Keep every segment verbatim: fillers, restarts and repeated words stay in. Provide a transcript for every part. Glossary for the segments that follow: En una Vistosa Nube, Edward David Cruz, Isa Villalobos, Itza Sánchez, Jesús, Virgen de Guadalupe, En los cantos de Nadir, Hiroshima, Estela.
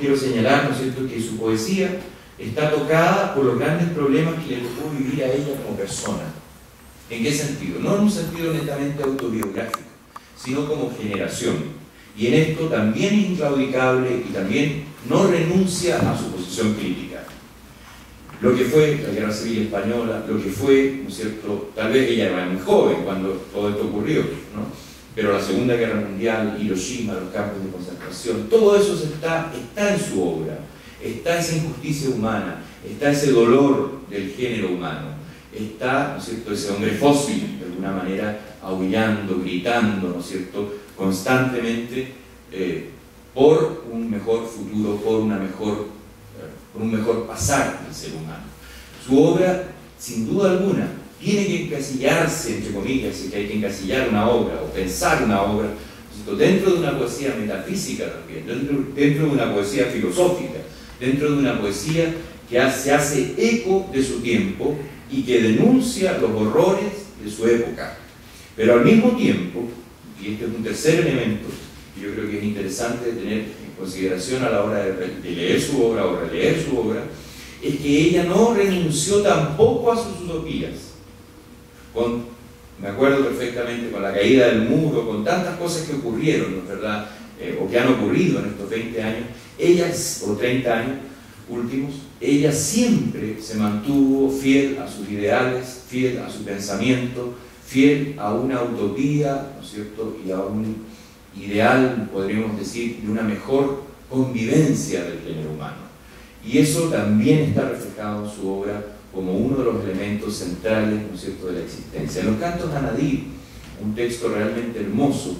quiero señalar, ¿no es cierto?, que su poesía está tocada por los grandes problemas que le tocó vivir a ella como persona. ¿En qué sentido? No en un sentido netamente autobiográfico, sino como generación. Y en esto también es inclaudicable y también no renuncia a su posición crítica. Lo que fue la Guerra Civil Española, lo que fue, ¿no es cierto?, tal vez ella era muy joven cuando todo esto ocurrió, ¿no?, pero la Segunda Guerra Mundial, Hiroshima, los campos de concentración, todo eso está, está en su obra, está esa injusticia humana, está ese dolor del género humano, está, ¿no es cierto?, ese hombre fósil, de alguna manera, aullando, gritando, ¿no es cierto?, constantemente eh, por un mejor futuro, por una mejor, por un mejor pasar del ser humano. Su obra, sin duda alguna, tiene que encasillarse, entre comillas, que hay que encasillar una obra o pensar una obra, ¿no?, dentro de una poesía metafísica también, dentro, dentro de una poesía filosófica, dentro de una poesía que se hace eco de su tiempo y que denuncia los horrores de su época. Pero al mismo tiempo, y este es un tercer elemento que yo creo que es interesante tener en consideración a la hora de, de leer su obra o releer su obra, es que ella no renunció tampoco a sus utopías. Con, me acuerdo perfectamente con la caída del muro, con tantas cosas que ocurrieron, ¿no es verdad?, eh, o que han ocurrido en estos veinte años, ellas, o treinta años últimos, ella siempre se mantuvo fiel a sus ideales, fiel a su pensamiento, fiel a una utopía, ¿no es cierto?, y a un ideal, podríamos decir, de una mejor convivencia del género humano. Y eso también está reflejado en su obra como uno de los elementos centrales, ¿no es cierto?, de la existencia. En los cantos de Nadir, un texto realmente hermoso,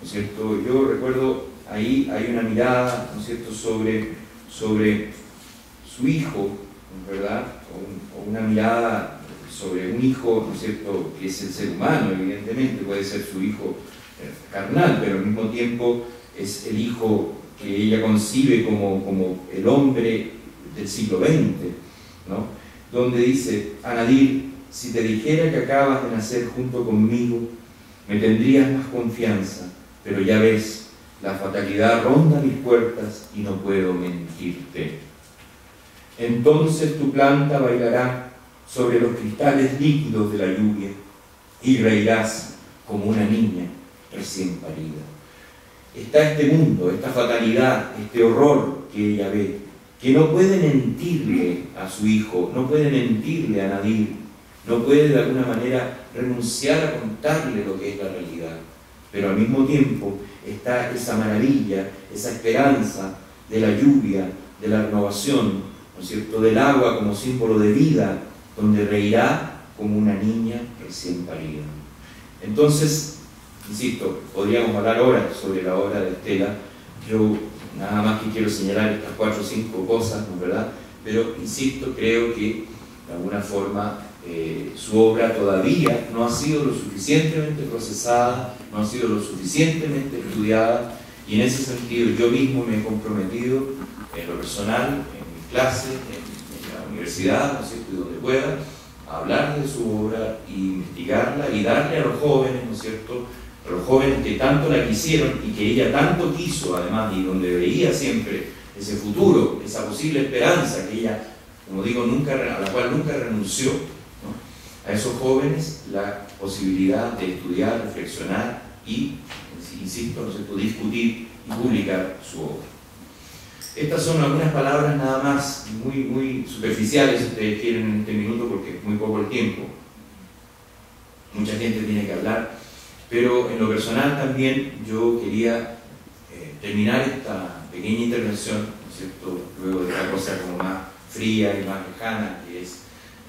¿no es cierto? Yo recuerdo, ahí hay una mirada, ¿no es cierto?, sobre, sobre su hijo, ¿no es verdad?, o, un, o una mirada sobre un hijo, ¿no es cierto?, que es el ser humano, evidentemente, puede ser su hijo carnal, pero al mismo tiempo es el hijo que ella concibe como, como el hombre del siglo veinte, ¿no?, donde dice: a Nadir, si te dijera que acabas de nacer junto conmigo, me tendrías más confianza, pero ya ves, la fatalidad ronda mis puertas y no puedo mentirte. Entonces tu planta bailará sobre los cristales líquidos de la lluvia y reirás como una niña recién parida. Está este mundo, esta fatalidad, este horror que ella ve, que no puede mentirle a su hijo, no puede mentirle a Nadir, no puede de alguna manera renunciar a contarle lo que es la realidad, pero al mismo tiempo está esa maravilla, esa esperanza de la lluvia, de la renovación, ¿no es cierto?, del agua como símbolo de vida, donde reirá como una niña recién parida. Entonces, insisto, podríamos hablar ahora sobre la obra de Estela. Yo nada más que quiero señalar estas cuatro o cinco cosas, ¿no es verdad? Pero, insisto, creo que de alguna forma eh, su obra todavía no ha sido lo suficientemente procesada, no ha sido lo suficientemente estudiada, y en ese sentido yo mismo me he comprometido en lo personal, en mis clases, en, en la universidad, ¿no es cierto?, y donde pueda, a hablar de su obra e investigarla y darle a los jóvenes, ¿no es cierto?, los jóvenes que tanto la quisieron y que ella tanto quiso, además, y donde veía siempre ese futuro, esa posible esperanza que ella, como digo, nunca, a la cual nunca renunció, ¿no?, a esos jóvenes la posibilidad de estudiar, reflexionar y, insisto, no se puede discutir y publicar su obra. Estas son algunas palabras nada más, muy, muy superficiales, si ustedes quieren, en este minuto, porque es muy poco el tiempo. Mucha gente tiene que hablar. Pero en lo personal también yo quería eh, terminar esta pequeña intervención, ¿no es cierto?, luego de esta cosa como más fría y más lejana, que es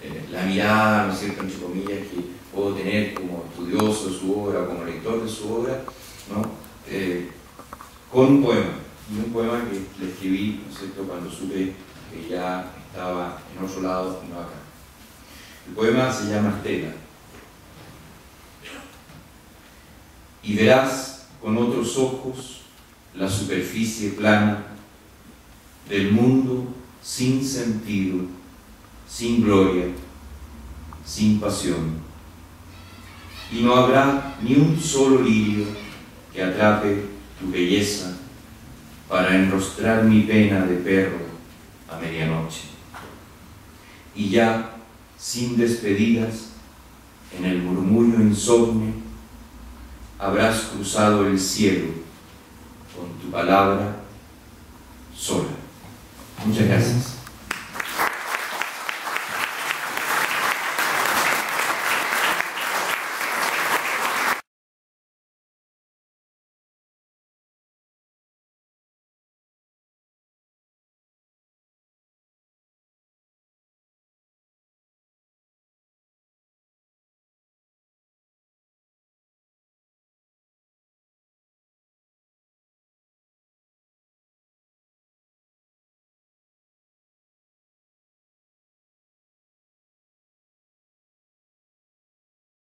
eh, la mirada, ¿no es cierto?, entre comillas, que puedo tener como estudioso de su obra, como lector de su obra, ¿no?, eh, con un poema, un poema que le escribí, ¿no es cierto?, cuando supe que ya estaba en otro lado y no acá. El poema se llama Estela. Y verás con otros ojos la superficie plana del mundo sin sentido, sin gloria, sin pasión. Y no habrá ni un solo lirio que atrape tu belleza, para enrostrar mi pena de perro a medianoche. Y ya, sin despedidas, en el murmullo insomne, habrás cruzado el cielo con tu palabra sola. Muchas gracias.